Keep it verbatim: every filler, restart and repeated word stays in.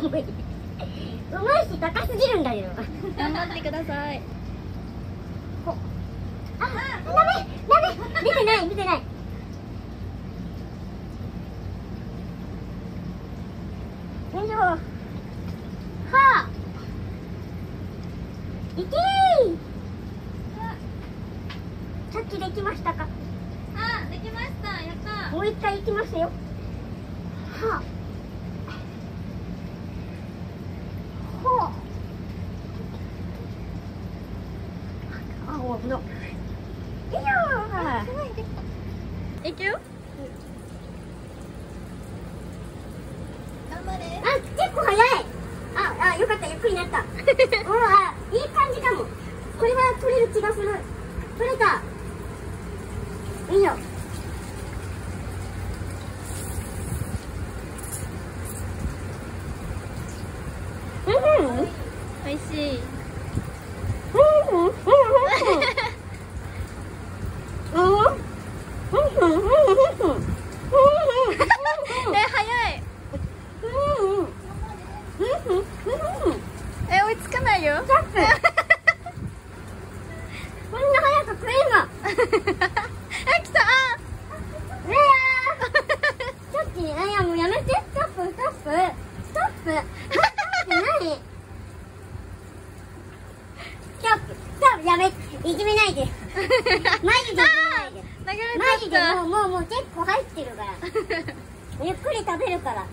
うまい。うまいし高すぎるんだけど。頑張ってください。あ、ダメダメ、見てない見てない。よいしょ。はあ。いけー。さっきできましたか。あ、できました。やった。もう一回いきますよ。はあ。いくよ。頑張れ。あ、結構早い。あ、あ、よかった、ゆっくりになった。うん、あ、いい感じかも。これは取れる気がする。取れた。いいよ。うん。おいしい。うんうんうんうん。マジでもうもうもう結構入ってるからゆっくり食べるから。